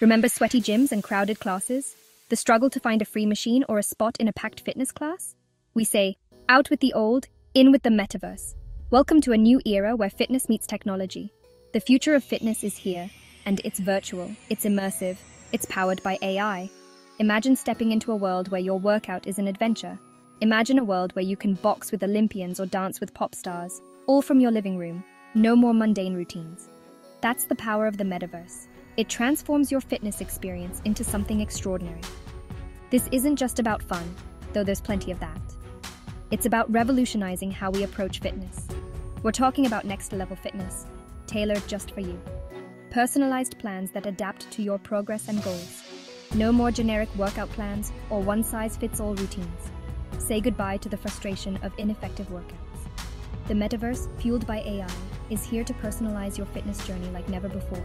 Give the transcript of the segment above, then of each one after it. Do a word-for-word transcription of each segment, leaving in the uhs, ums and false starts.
Remember sweaty gyms and crowded classes? The struggle to find a free machine or a spot in a packed fitness class? We say, out with the old, in with the metaverse. Welcome to a new era where fitness meets technology. The future of fitness is here, and it's virtual, it's immersive, it's powered by A I. Imagine stepping into a world where your workout is an adventure. Imagine a world where you can box with Olympians or dance with pop stars, all from your living room. No more mundane routines. That's the power of the metaverse. It transforms your fitness experience into something extraordinary. This isn't just about fun, though there's plenty of that. It's about revolutionizing how we approach fitness. We're talking about next-level fitness, tailored just for you. Personalized plans that adapt to your progress and goals. No more generic workout plans or one-size-fits-all routines. Say goodbye to the frustration of ineffective workouts. The metaverse, fueled by A I, is here to personalize your fitness journey like never before.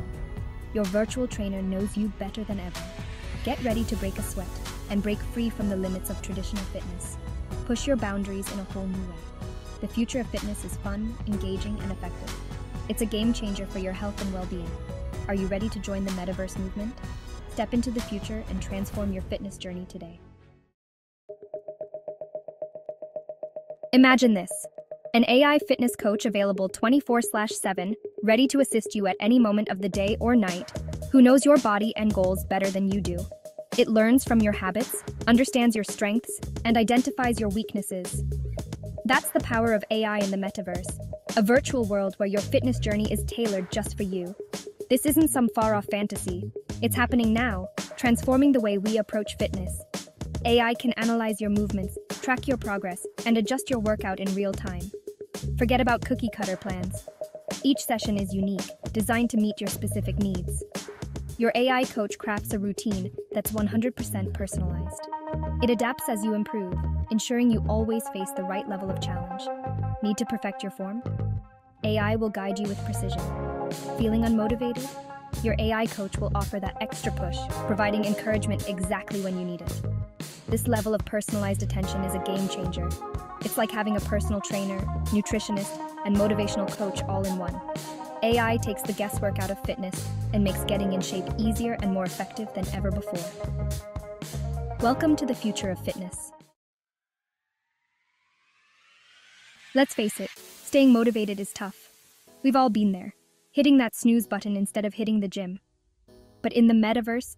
Your virtual trainer knows you better than ever. Get ready to break a sweat and break free from the limits of traditional fitness. Push your boundaries in a whole new way. The future of fitness is fun, engaging, and effective. It's a game changer for your health and well-being. Are you ready to join the metaverse movement? Step into the future and transform your fitness journey today. Imagine this. An A I fitness coach available twenty-four seven, ready to assist you at any moment of the day or night, who knows your body and goals better than you do. It learns from your habits, understands your strengths, and identifies your weaknesses. That's the power of A I in the metaverse, a virtual world where your fitness journey is tailored just for you. This isn't some far-off fantasy. It's happening now, transforming the way we approach fitness. A I can analyze your movements, track your progress, and adjust your workout in real time. Forget about cookie-cutter plans. Each session is unique, designed to meet your specific needs. Your A I coach crafts a routine that's one hundred percent personalized. It adapts as you improve, ensuring you always face the right level of challenge. Need to perfect your form? A I will guide you with precision. Feeling unmotivated? Your A I coach will offer that extra push, providing encouragement exactly when you need it. This level of personalized attention is a game changer. It's like having a personal trainer, nutritionist, and motivational coach all in one. A I takes the guesswork out of fitness and makes getting in shape easier and more effective than ever before. Welcome to the future of fitness. Let's face it, staying motivated is tough. We've all been there, hitting that snooze button instead of hitting the gym. But in the metaverse,